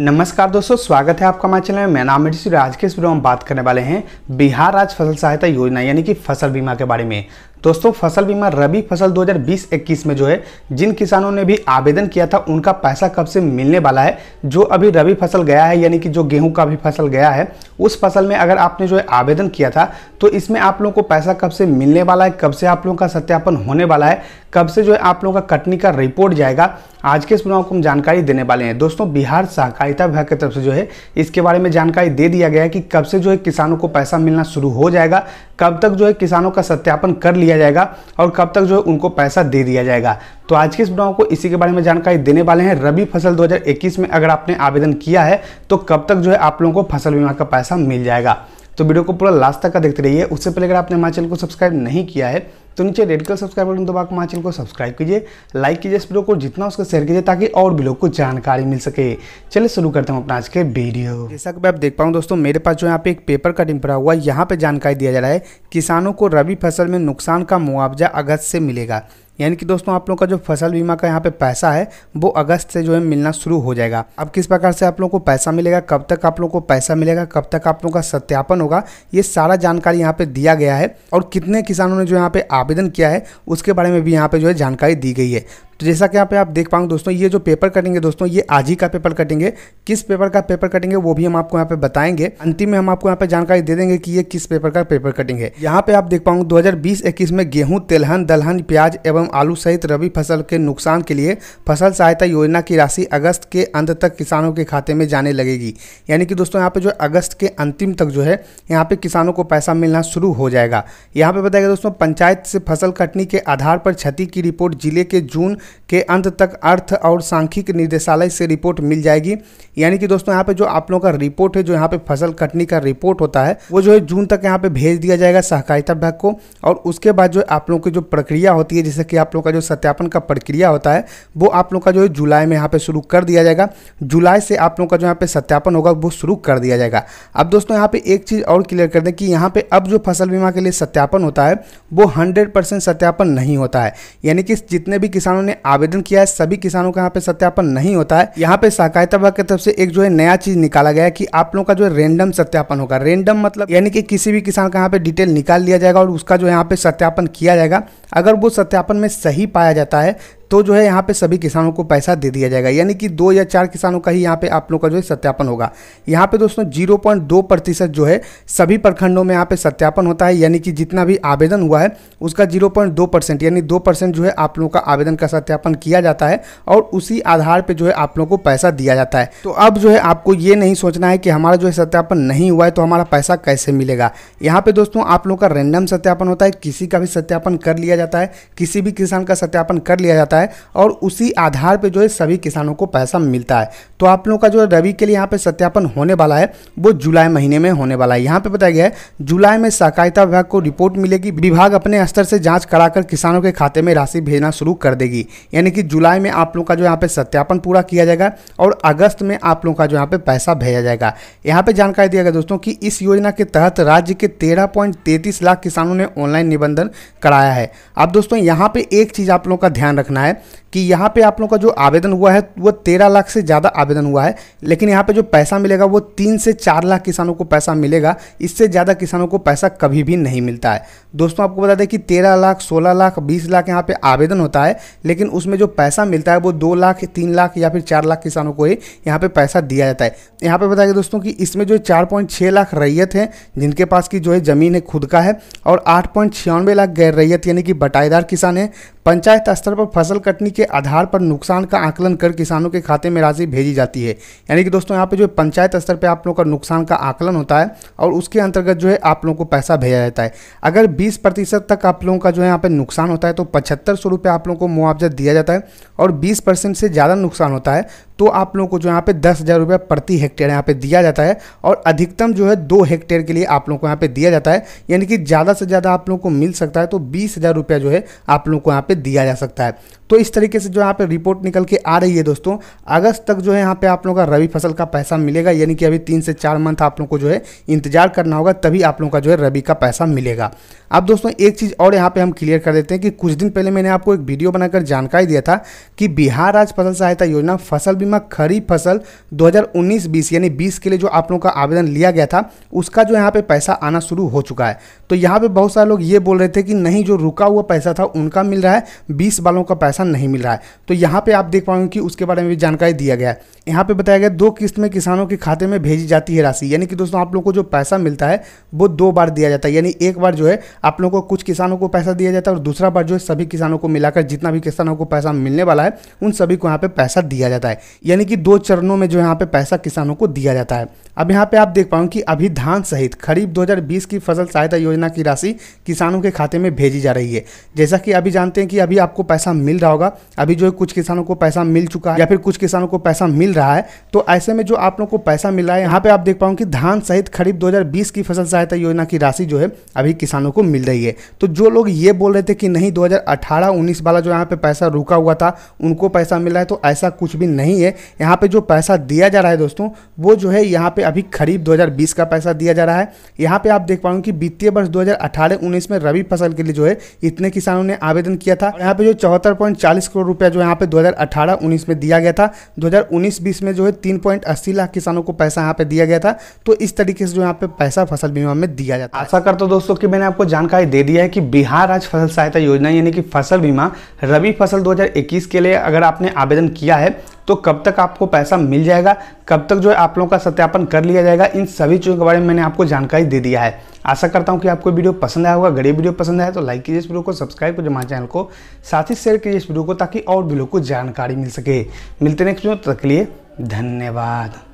नमस्कार दोस्तों, स्वागत है आपका हमारे चैनल में। मेरा नाम ऋषि राजकेश। हम बात करने वाले हैं बिहार राज्य फसल सहायता योजना यानी कि फसल बीमा के बारे में। दोस्तों, फसल बीमा रबी फसल 2020-21 में जो है जिन किसानों ने भी आवेदन किया था उनका पैसा कब से मिलने वाला है। जो अभी रबी फसल गया है यानी कि जो गेहूं का भी फसल गया है उस फसल में अगर आपने जो है आवेदन किया था तो इसमें आप लोगों को पैसा कब से मिलने वाला है, कब से आप लोगों का सत्यापन होने वाला है, कब से जो है आप लोगों का कटनी का रिपोर्ट जाएगा, आज के इस वीडियो को हम जानकारी देने वाले हैं। दोस्तों, बिहार सहकारिता विभाग की तरफ से जो है इसके बारे में जानकारी दे दिया गया है कि कब से जो है किसानों को पैसा मिलना शुरू हो जाएगा, कब तक जो है किसानों का सत्यापन कर लिया जाएगा और कब तक जो है उनको पैसा दे दिया जाएगा। तो आज के इस वीडियो को इसी के बारे में जानकारी देने वाले हैं। रबी फसल 2021 में अगर आपने आवेदन किया है तो कब तक जो है आप लोगों को फसल बीमा का पैसा मिल जाएगा। तो वीडियो को पूरा लास्ट तक का देखते रहिए। उससे पहले अगर आपने हमारे चैनल को सब्सक्राइब नहीं किया है तो नीचे रेड कलर सब्सक्राइब बटन दबाकर हमारे चैनल को सब्सक्राइब कीजिए, लाइक कीजिए, इस वीडियो को जितना उसको शेयर कीजिए ताकि और भी लोग को जानकारी मिल सके। चलिए शुरू करते हैं अपना आज के वीडियो। जैसा कि मैं आप देख पाऊँ दोस्तों, मेरे पास जो यहाँ पे एक पेपर कटिंग पड़ा हुआ, यहाँ पे जानकारी दिया जा रहा है किसानों को रबी फसल में नुकसान का मुआवजा अगस्त से मिलेगा। यानी कि दोस्तों आप लोगों का जो फसल बीमा का यहाँ पे पैसा है वो अगस्त से जो है मिलना शुरू हो जाएगा। अब किस प्रकार से आप लोगों को पैसा मिलेगा, कब तक आप लोगों को पैसा मिलेगा, कब तक आप लोगों का सत्यापन होगा, ये सारा जानकारी यहाँ पे दिया गया है और कितने किसानों ने जो यहाँ पे आवेदन किया है उसके बारे में भी यहाँ पे जो है जानकारी दी गई है। तो जैसा कि यहाँ पे आप देख पाओगे दोस्तों, ये जो पेपर कटिंग है दोस्तों ये आज ही का पेपर कटिंग है। किस पेपर का पेपर कटिंग है वो भी हम आपको यहाँ पे बताएंगे। अंतिम में हम आपको यहाँ पे जानकारी दे देंगे कि ये किस पेपर का पेपर कटिंग है। यहाँ पे आप देख पाओगे 2020-21 में गेहूं, तिलहन, दलहन, प्याज एवं आलू सहित रबी फसल के नुकसान के लिए फसल सहायता योजना की राशि अगस्त के अंत तक किसानों के खाते में जाने लगेगी। यानी कि दोस्तों यहाँ पे जो अगस्त के अंतिम तक जो है यहाँ पे किसानों को पैसा मिलना शुरू हो जाएगा। यहाँ पे बताया गया दोस्तों, पंचायत से फसल कटनी के आधार पर क्षति की रिपोर्ट जिले के जून के अंत तक अर्थ और सांख्यिकी निदेशालय से रिपोर्ट मिल जाएगी। यानी कि दोस्तों यहाँ पे जो आप लोगों का रिपोर्ट है, जो यहाँ पे फसल कटनी का रिपोर्ट होता है वो जो है जून तक यहाँ पे भेज दिया जाएगा सहकारिता विभाग को। और उसके बाद जो आप लोगों की जो प्रक्रिया होती है, जैसे कि आप लोगों का जो सत्यापन का प्रक्रिया होता है वो आप लोगों का जो है जुलाई में यहाँ पे शुरू कर दिया जाएगा। जुलाई से आप लोगों का जो यहाँ पे सत्यापन होगा वो शुरू कर दिया जाएगा। अब दोस्तों यहाँ पे एक चीज़ और क्लियर कर दें कि यहाँ पे अब जो फसल बीमा के लिए सत्यापन होता है वो 100% सत्यापन नहीं होता है। यानी कि जितने भी किसानों ने आवेदन किया है सभी किसानों का यहाँ पे सत्यापन नहीं होता है। यहाँ पे सहकारिता विभाग की तरफ से एक जो है नया चीज निकाला गया है कि आप लोगों का जो है रेंडम सत्यापन होगा। रेंडम मतलब यानी कि किसी भी किसान का यहाँ पे डिटेल निकाल लिया जाएगा और उसका जो यहाँ पे सत्यापन किया जाएगा। अगर वो सत्यापन में सही पाया जाता है तो जो है यहाँ पे सभी किसानों को पैसा दे दिया जाएगा। यानी कि 2 या 4 किसानों का ही यहाँ पे आप लोगों का जो है सत्यापन होगा। यहाँ पे दोस्तों 0.2% जो है सभी प्रखंडों में यहाँ पे सत्यापन होता है। यानी कि जितना भी आवेदन हुआ है उसका 0.2% यानी 2% जो है आप लोगों का आवेदन का सत्यापन किया जाता है और उसी आधार पर जो है आप लोगों को पैसा दिया जाता है। तो अब जो है आपको ये नहीं सोचना है कि हमारा जो है सत्यापन नहीं हुआ है तो हमारा पैसा कैसे मिलेगा। यहाँ पर दोस्तों आप लोगों का रेंडम सत्यापन होता है, किसी का भी सत्यापन कर लिया जाता है, किसी भी किसान का सत्यापन कर लिया जाता है और उसी आधार पे जो है सभी किसानों को पैसा मिलता है। तो आप लोगों का जो रबी के लिए यहाँ पे सत्यापन होने वाला है वो जुलाई महीने में होने वाला है। यहाँ पे बताया गया है जुलाई में सहकारिता विभाग को रिपोर्ट मिलेगी। विभाग अपने स्तर से जांच कराकर किसानों के खाते में राशि भेजना शुरू कर देगी। यानी कि जुलाई में आप लोग का जो यहाँ पे सत्यापन पूरा किया जाएगा और अगस्त में आप लोग का जो यहाँ पे पैसा भेजा जाएगा। यहाँ पे जानकारी दिया गया दोस्तों कि इस योजना के तहत राज्य के 13.33 लाख किसानों ने ऑनलाइन निबंधन कराया है। अब दोस्तों यहाँ पे एक चीज आप लोगों का ध्यान रखना है कि यहाँ पे आप लोगों का जो आवेदन हुआ है वो 13 लाख से ज़्यादा आवेदन हुआ है, लेकिन यहाँ पे जो पैसा मिलेगा वो 3 से 4 लाख किसानों को पैसा मिलेगा। इससे ज़्यादा किसानों को पैसा कभी भी नहीं मिलता है। दोस्तों आपको बता दें कि 13 लाख, 16 लाख, 20 लाख यहाँ पे आवेदन होता है, लेकिन उसमें जो पैसा मिलता है वो 2 लाख, 3 लाख या फिर 4 लाख किसानों को ही यहाँ पे पैसा दिया जाता है। यहाँ पे बताया दोस्तों कि इसमें जो 4.6 लाख रैयत हैं जिनके पास की जो है ज़मीन है खुद का है और 8.96 लाख गैर रैयत यानी कि बटाईदार किसान है। पंचायत स्तर पर फसल कटनी के आधार पर नुकसान का आकलन कर किसानों के खाते में राशि भेजी जाती है। यानी कि दोस्तों यहाँ पे जो पंचायत स्तर पे आप लोगों का नुकसान का आकलन होता है और उसके अंतर्गत जो है आप लोगों को पैसा भेजा जाता है। अगर 20% तक आप लोगों का जो है यहाँ पे नुकसान होता है तो 7500 रुपये आप लोगों को मुआवजा दिया जाता है और 20% से ज़्यादा नुकसान होता है तो आप लोगों को जो यहाँ पे 10,000 रुपये प्रति हेक्टेयर यहाँ पे दिया जाता है और अधिकतम जो है 2 हेक्टेयर के लिए आप लोगों को यहाँ पे दिया जाता है। यानी कि ज़्यादा से ज़्यादा आप लोगों को मिल सकता है तो 20,000 रुपया जो है आप लोगों को यहाँ पे दिया जा सकता है। तो इस तरीके से जो यहाँ पे रिपोर्ट निकल के आ रही है दोस्तों, अगस्त तक जो है यहाँ पे आप लोगों का रबी फसल का पैसा मिलेगा। यानी कि अभी 3 से 4 मंथ आप लोगों को जो है इंतजार करना होगा, तभी आप लोगों का जो है रबी का पैसा मिलेगा। अब दोस्तों एक चीज़ और यहाँ पे हम क्लियर कर देते हैं कि कुछ दिन पहले मैंने आपको एक वीडियो बनाकर जानकारी दिया था कि बिहार राज्य फसल सहायता योजना फसल बीमा खरीफ फसल 2019-20 यानी 20 के लिए जो आप लोगों का आवेदन लिया गया था उसका जो यहाँ पे पैसा आना शुरू हो चुका है। तो यहाँ पे बहुत सारे लोग ये बोल रहे थे कि नहीं जो रुका हुआ पैसा था उनका मिल रहा है, 20 वालों का पैसा नहीं मिल रहा है। तो यहाँ पे आप देख पाएंगे कि उसके बारे में भी जानकारी दिया गया है। यहाँ पे बताया गया 2 किस्त में किसानों के खाते में भेजी जाती है राशि, यानी कि दोस्तों आप लोगों को जो पैसा मिलता है वो 2 बार दिया जाता है। यानी एक बार जो है आप लोगों को कुछ किसानों को पैसा दिया जाता है और दूसरा बार जो है सभी किसानों को मिलाकर जितना भी किसानों को पैसा मिलने वाला है उन सभी को यहाँ पे पैसा दिया जाता है। यानी कि 2 चरणों में जो यहाँ पे पैसा किसानों को दिया जाता है। अब यहाँ पे आप देख पाओ कि अभी धान सहित खरीफ 2020 की फसल सहायता योजना की राशि किसानों के खाते में भेजी जा रही है। जैसा कि अभी जानते हैं कि अभी आपको पैसा मिल रहा होगा, अभी जो है कुछ किसानों को पैसा मिल चुका है या फिर कुछ किसानों को पैसा मिल रहा है। तो ऐसे में जो आप लोग को पैसा मिल रहा है यहाँ पे आप देख पाओ कि धान सहित खरीफ 2020 की फसल सहायता योजना की राशि जो है अभी किसानों को मिल रही है। तो जो लोग ये बोल रहे थे कि नहीं 2018-19 वाला जो यहाँ पे पैसा रुका हुआ था उनको पैसा मिला है, तो ऐसा कुछ भी नहीं है। यहाँ पे जो पैसा दिया जा रहा है दोस्तों वो जो है यहाँ पे अभी खरीफ 2020 का पैसा दिया जा रहा है। यहाँ पे आप देख पाओगे कि वित्तीय वर्ष 2018-19 में रबी फसल के लिए जो है इतने किसानों ने आवेदन किया था। यहाँ पे जो 74.40 करोड़ रुपया जो यहाँ पे 2018-19 में दिया गया था, 2019-20 में जो है 3.80 लाख किसानों को पैसा यहाँ पे दिया गया था। तो इस तरीके से जो यहाँ पे पैसा फसल बीमा में दिया जाता है। आशा करता हूँ दोस्तों कि मैंने आपको जानकारी दे दिया है कि बिहार राज्य फसल सहायता योजना यानी कि फसल बीमा रबी फसल 2021 के लिए अगर आपने आवेदन किया है तो कब तक आपको पैसा मिल जाएगा, कब तक जो है आप लोगों का सत्यापन कर लिया जाएगा, इन सभी चीज़ों के बारे में मैंने आपको जानकारी दे दिया है। आशा करता हूं कि आपको वीडियो पसंद आया होगा। अगर ये वीडियो पसंद आया तो लाइक कीजिए इस वीडियो को, सब्सक्राइब कीजिए हमारे चैनल को, साथ ही शेयर कीजिए इस वीडियो को ताकि और भी लोगों को जानकारी मिल सके। मिलते नेक्स्ट वीडियो, तक के लिए धन्यवाद।